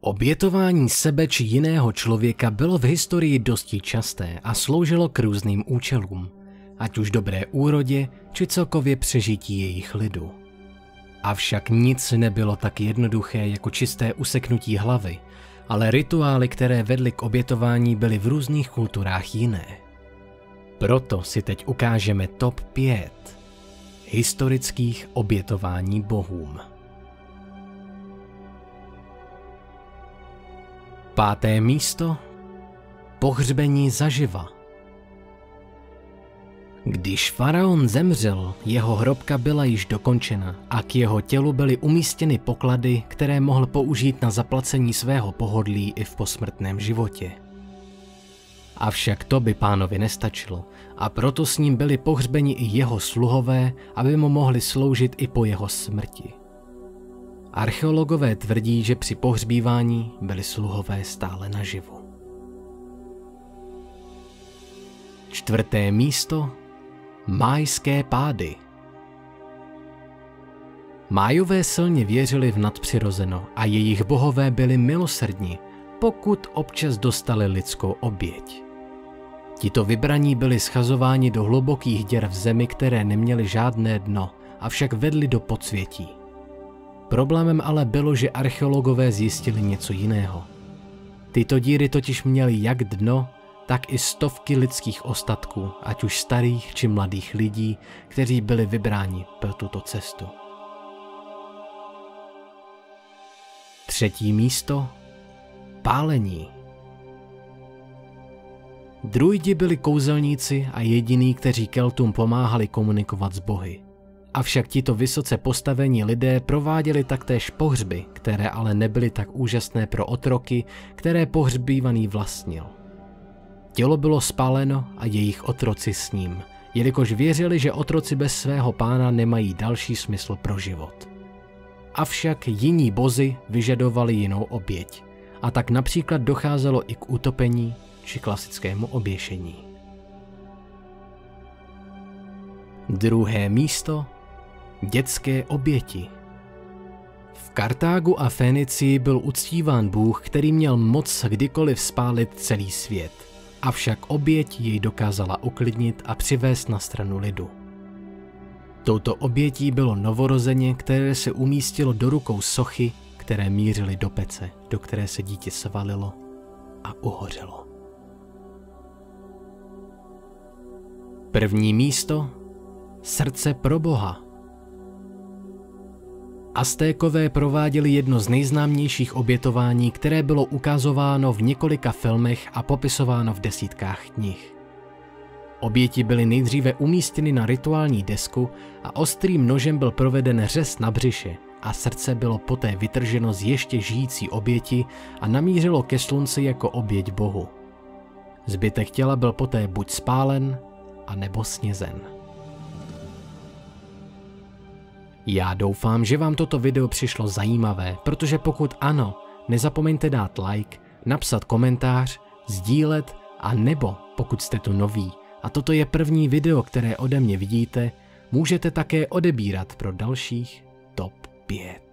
Obětování sebe či jiného člověka bylo v historii dosti časté a sloužilo k různým účelům, ať už dobré úrodě či celkově přežití jejich lidu. Avšak nic nebylo tak jednoduché jako čisté useknutí hlavy, ale rituály, které vedly k obětování, byly v různých kulturách jiné. Proto si teď ukážeme TOP 5 historických obětování bohům. Páté místo. Pohřbení zaživa. Když faraon zemřel, jeho hrobka byla již dokončena a k jeho tělu byly umístěny poklady, které mohl použít na zaplacení svého pohodlí i v posmrtném životě. Avšak to by pánovi nestačilo a proto s ním byli pohřbeni i jeho sluhové, aby mu mohli sloužit i po jeho smrti. Archeologové tvrdí, že při pohřbívání byli sluhové stále naživu. Čtvrté místo. Májské pády. Májové silně věřili v nadpřirozeno a jejich bohové byli milosrdní, pokud občas dostali lidskou oběť. Tito vybraní byli schazováni do hlubokých děr v zemi, které neměly žádné dno, avšak vedly do podsvětí. Problémem ale bylo, že archeologové zjistili něco jiného. Tyto díry totiž měly jak dno, tak i stovky lidských ostatků, ať už starých či mladých lidí, kteří byli vybráni pro tuto cestu. Třetí místo. Pálení. Druidi byli kouzelníci a jediní, kteří Keltům pomáhali komunikovat s bohy. Avšak tito vysoce postavení lidé prováděli taktéž pohřby, které ale nebyly tak úžasné pro otroky, které pohřbívaný vlastnil. Tělo bylo spáleno a jejich otroci s ním, jelikož věřili, že otroci bez svého pána nemají další smysl pro život. Avšak jiní bozi vyžadovali jinou oběť, a tak například docházelo i k utopení či klasickému oběšení. Druhé místo. Dětské oběti. V Kartágu a Fénicii byl uctíván bůh, který měl moc kdykoliv spálit celý svět, avšak oběť jej dokázala uklidnit a přivést na stranu lidu. Touto obětí bylo novorozeně, které se umístilo do rukou sochy, které mířily do pece, do které se dítě svalilo a uhořelo. První místo. Srdce pro boha. Aztékové prováděli jedno z nejznámějších obětování, které bylo ukazováno v několika filmech a popisováno v desítkách knih. Oběti byly nejdříve umístěny na rituální desku a ostrým nožem byl proveden řez na břiše a srdce bylo poté vytrženo z ještě žijící oběti a namířilo ke slunci jako oběť bohu. Zbytek těla byl poté buď spálen, anebo snězen. Já doufám, že vám toto video přišlo zajímavé, protože pokud ano, nezapomeňte dát like, napsat komentář, sdílet a nebo pokud jste tu noví a toto je první video, které ode mě vidíte, můžete také odebírat pro dalších TOP 5.